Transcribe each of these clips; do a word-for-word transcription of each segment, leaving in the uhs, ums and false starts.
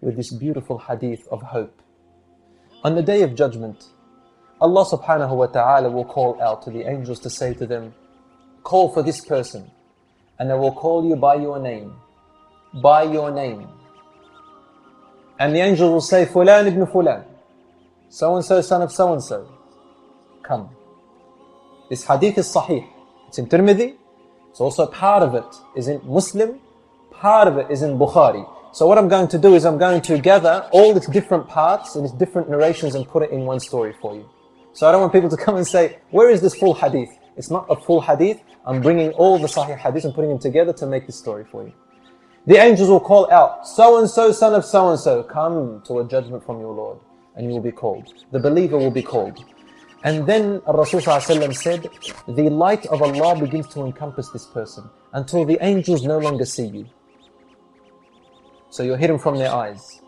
with this beautiful hadith of hope. On the Day of Judgment, Allah subhanahu wa ta'ala will call out to the angels to say to them, "Call for this person, and I will call you by your name, by your name." And the angels will say, "Fulan ibn Fulan, so-and-so son of so-and-so, come." This hadith is sahih. It's in Tirmidhi. It's also part of it is in Muslim. Part of it is in Bukhari. So what I'm going to do is I'm going to gather all its different parts and its different narrations and put it in one story for you. So I don't want people to come and say, where is this full hadith? It's not a full hadith. I'm bringing all the sahih hadith and putting them together to make this story for you. The angels will call out, so-and-so son of so-and-so, come to a judgment from your Lord. And you will be called. The believer will be called. And then Rasulullah said, the light of Allah begins to encompass this person until the angels no longer see you. So you're hidden from their eyes.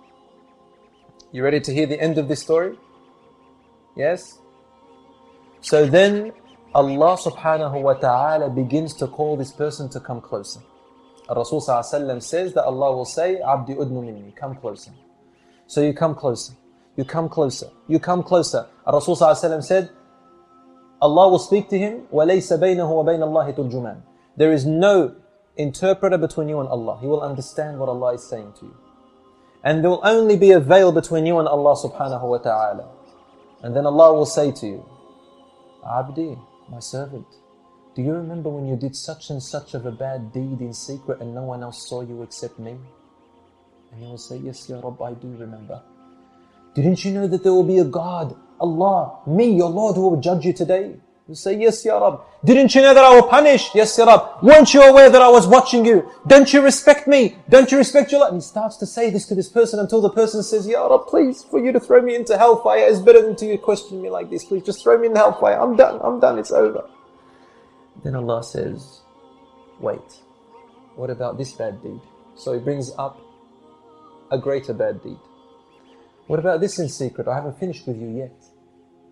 You ready to hear the end of this story? Yes? So then Allah subhanahu wa ta'ala begins to call this person to come closer. Rasulullah says that Allah will say, Abdi udnu minni, come closer. So you come closer. You come closer. You come closer. Rasulullah said, Allah will speak to him, وَلَيْسَ بَيْنَهُ وَبَيْنَ اللَّهِ تُرْجُمَانِ. There is no interpreter between you and Allah. He will understand what Allah is saying to you. And there will only be a veil between you and Allah subhanahu wa ta'ala. And then Allah will say to you, Abdi, my servant, do you remember when you did such and such of a bad deed in secret and no one else saw you except me? And you will say, yes, Ya Rabb, I do remember. Didn't you know that there will be a God, Allah, me, your Lord, who will judge you today? You say, yes, Ya Rab. Didn't you know that I will punish? Yes, Ya Rab. Weren't you aware that I was watching you? Don't you respect me? Don't you respect your life? And he starts to say this to this person until the person says, Ya Rab, please, for you to throw me into hellfire is better than to question me like this. Please, just throw me in hellfire. I'm done. I'm done. It's over. Then Allah says, wait, what about this bad deed? So he brings up a greater bad deed. What about this in secret? I haven't finished with you yet.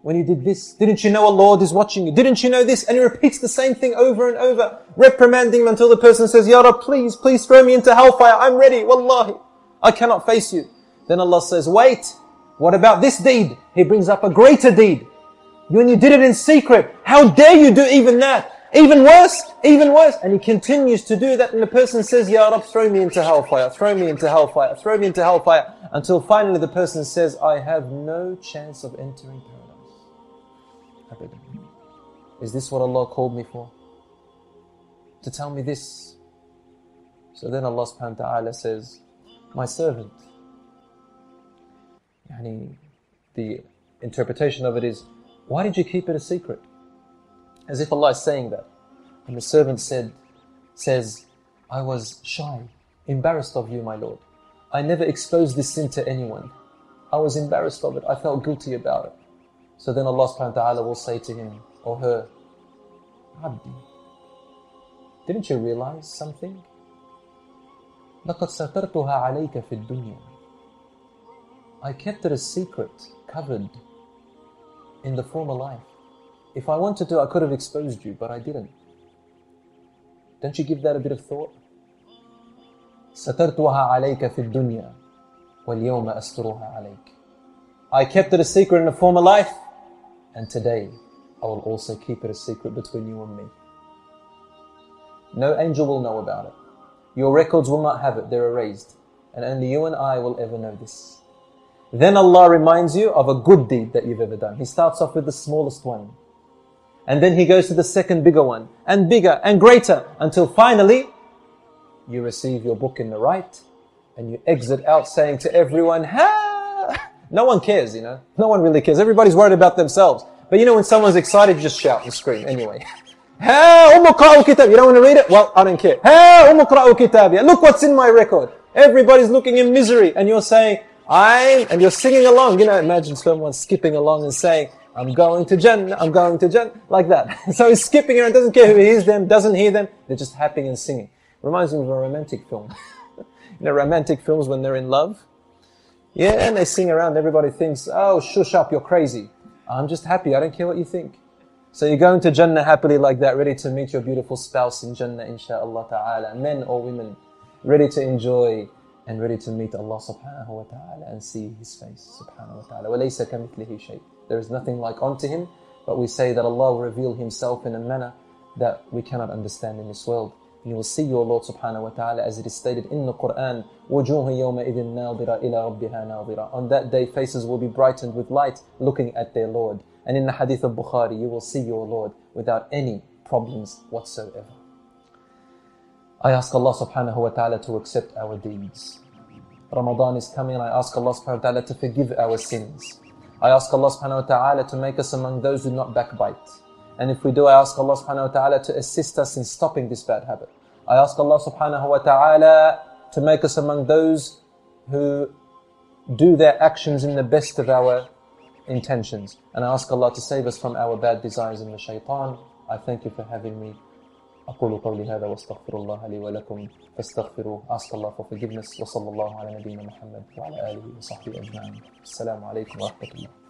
When you did this, didn't you know our Lord is watching you? Didn't you know this? And he repeats the same thing over and over, reprimanding him until the person says, Ya Rab, please, please throw me into hellfire. I'm ready. Wallahi, I cannot face you. Then Allah says, wait, what about this deed? He brings up a greater deed. When you did it in secret, how dare you do even that? Even worse, even worse. And he continues to do that. And the person says, Ya Rab, throw me into hellfire, throw me into hellfire, throw me into hellfire. Until finally the person says, I have no chance of entering paradise. Is this what Allah called me for? To tell me this? So then Allah subhanahu wa ta'ala says, my servant. Yani, the interpretation of it is, why did you keep it a secret? As if Allah is saying that. And the servant said, says, I was shy, embarrassed of you, my Lord. I never exposed this sin to anyone. I was embarrassed of it. I felt guilty about it. So then Allah subhanahu wa ta'ala will say to him or her, Abdi, didn't you realize something? لَقَدْ سَتَرْتُهَا عَلَيْكَ فِي الدُّنْيَا. I kept it a secret, covered in the former life. If I wanted to, I could have exposed you, but I didn't. Don't you give that a bit of thought? سَتَرْتُهَا عَلَيْكَ فِي الدُّنْيَا وَالْيَوْمَ أَسْتُرُهَا عَلَيْكَ. I kept it a secret in a former life, and today I will also keep it a secret between you and me. No angel will know about it. Your records will not have it, they're erased. And only you and I will ever know this. Then Allah reminds you of a good deed that you've ever done. He starts off with the smallest one. And then he goes to the second bigger one, and bigger and greater, until finally you receive your book in the right, and you exit out saying to everyone, ha! No one cares, you know. No one really cares. Everybody's worried about themselves. But you know, when someone's excited, you just shout and scream anyway. Ha! Umuqra'u kitab. You don't want to read it? Well, I don't care. Ha! Umuqra'u kitab. Look what's in my record. Everybody's looking in misery, and you're saying, I'm, and you're singing along. You know, imagine someone skipping along and saying, I'm going to Jannah, I'm going to Jannah, like that. So he's skipping around, doesn't care who hears them, doesn't hear them. They're just happy and singing. Reminds me of a romantic film. You know, romantic films when they're in love. Yeah, and they sing around. Everybody thinks, oh, shush up, you're crazy. I'm just happy. I don't care what you think. So you're going to Jannah happily like that, ready to meet your beautiful spouse in Jannah, inshaAllah ta'ala. Men or women, ready to enjoy and ready to meet Allah subhanahu wa ta'ala and see His face subhanahu wa ta'ala. وَلَيْسَ كَمِثْلِهِ شَيْءٍ. There is nothing like unto Him, but we say that Allah will reveal Himself in a manner that we cannot understand in this world. You will see your Lord subhanahu wa ta'ala as it is stated in the Qur'an, وَجُوهٌ يَوْمَئِذٍ نَاظِرَةٌ إِلَىٰ رَبِّهَا نَاظِرَةٌ. On that day faces will be brightened with light looking at their Lord. And in the hadith of Bukhari, you will see your Lord without any problems whatsoever. I ask Allah subhanahu wa ta'ala to accept our deeds. Ramadan is coming, and I ask Allah subhanahu wa ta'ala to forgive our sins. I ask Allah subhanahu wa ta'ala to make us among those who do not backbite. And if we do, I ask Allah subhanahu wa ta'ala to assist us in stopping this bad habit. I ask Allah subhanahu wa ta'ala to make us among those who do their actions in the best of our intentions. And I ask Allah to save us from our bad desires and the shaitan. I thank you for having me. أقول قولي هذا واستغفر الله لي ولكم فاستغفروه. Ask Allah for forgiveness. وصلى الله على نبينا محمد وعلى آله وصحبه أجمعين. السلام عليكم ورحمة الله.